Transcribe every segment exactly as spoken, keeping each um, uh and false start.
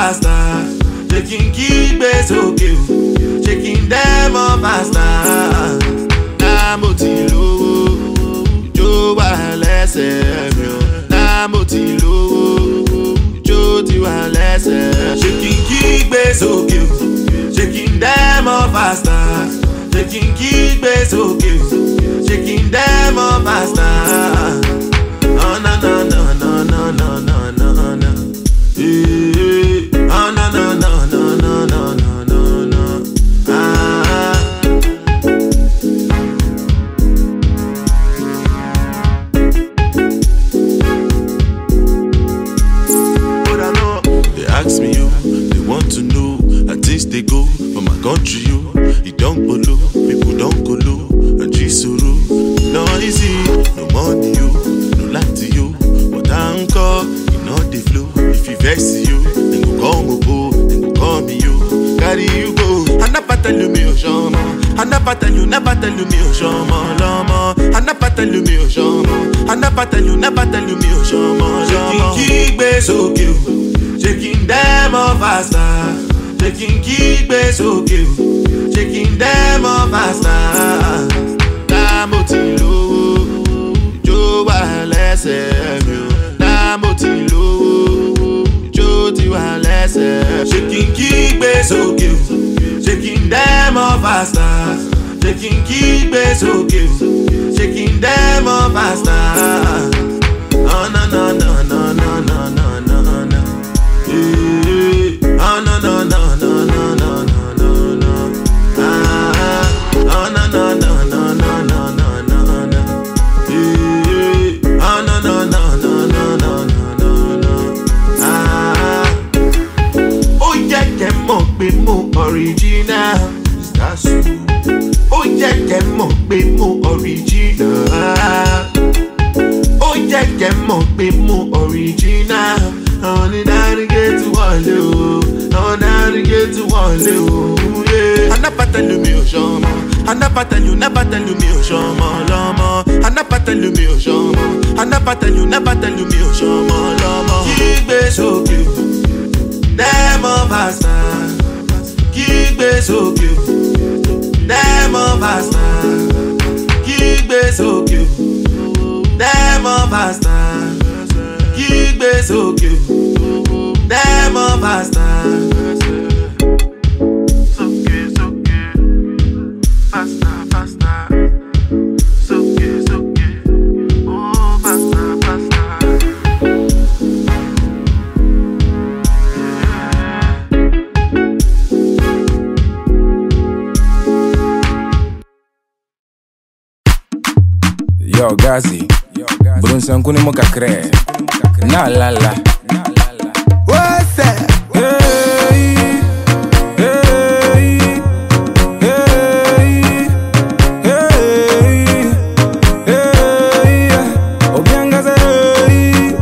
faster, shaking kickbase okay, shaking them up faster. Na mo ti lówó, ijó wà lẹ́sẹ̀ mi o. Na mo ti lówó, ijó ti wà lẹ́sẹ̀. Shaking kickbase okay, shaking them up faster, shaking kickbase okay, shaking them up faster. No no no no no no no no no no. Oh no no no no no no no no no. Ah. But I know they ask me you, they want to know. At least they go for my country you. You don't go low, people don't go low. And Jisuru, no easy, no money you. Like to you, but I'm call, you know the flow. If you vex you, then go come go, then go call me you, carry you go. I never tell you me oshama, I never tell you, never tell you me oshama, lama. I never tell you me oshama, I never tell you, never tell you me oshama, lama. Shaking kickbase okay, shaking them up faster, shaking kickbase okay, shaking them up faster. Damotilo. Na mo ti lówó, ijó ti wà lẹ́sẹ̀. Shaking kickbase okay, shaking them up faster, shaking kickbase okay, shaking them up faster. Oh no no no no no no no no no. Oh no no no no no no no no. Ah, oh no no no no no no no. Original, that's you. Oh yeah, yeah, mo be mo original. Oh yeah, yeah, mo be mo original. Only now to get to one level, only now to get to one level. Yeah. I never tell you me oshama, I never tell you, never tell you me oshama, lama. I never tell you me oshama, I never tell you, never tell you me oshama, lama. Kickbase okay, them up faster. Kickbase okay, them up faster. Kickbase okay, them up faster. Kickbase okay, them up faster. Yo Gazi, Brun Sankuni Moka Kre, na la la. What's that? Hey, hey, hey, hey, hey. Obiangaza, hey,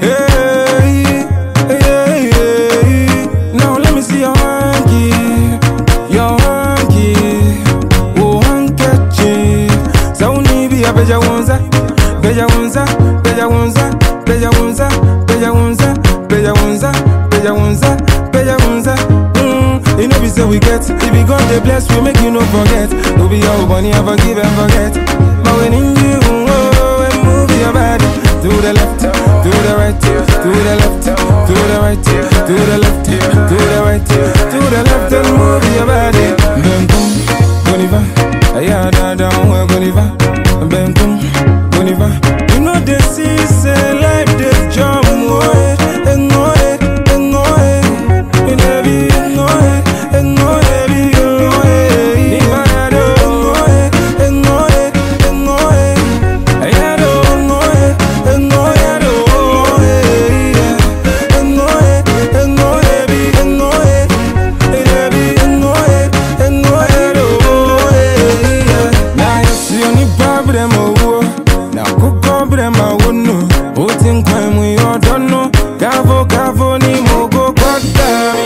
hey, hey, hey. Now let me see your hanky, your hanky, oh hanky. Beja wonza, beja wonza, beja wonza, beja wonza, beja wonza, beja wonza, beja wonza, beja wonza. Mmm, you know we say we get. If we God they bless, we make you no forget. No be your money, ever give and forget. But when in you, oh, and move your body to the left, to the right, to the left, to the right, to the left, to the right, to the left, and move your body. Benkum, Goniva, ayada down where Goniva. Benkum, Goniva. You know this is a life that's job. Ngo it, ngo it, ngo it. You never ngo it, ngo it, ngo it. Ni marado, ngo it, ngo it, ngo it. Ayado, ngo it, ngo ayado, ngo it, ngo it, ngo it, ngo it. You never ngo it, ngo ayado, ngo it. Nice, you need bad. Now cook up them I wouldn't know. Who think when we all don't know? Gavo, Gavo, ni mo go back down.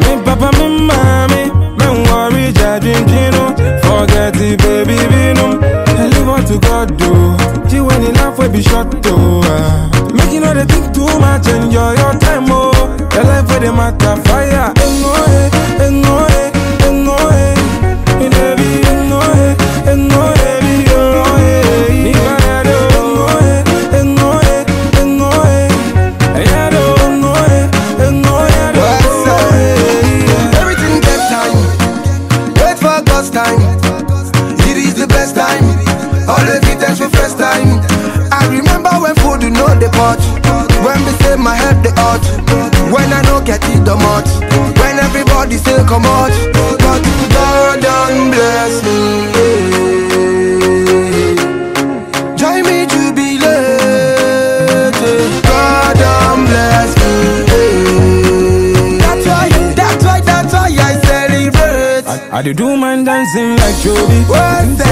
Me papa, me mommy, me worry, just drinking up. Forget the baby, be no. I leave what to God do. She went enough, we be short to. Making all the thing too much, enjoy your time, oh. Your life where the matter fire. When we say my head the out, when I don't get it the much, when everybody say come out, but God don't bless me. Join me to be led. God don't bless me. That's why, that's why, that's why I celebrate. I, I do do my dancing like Joby.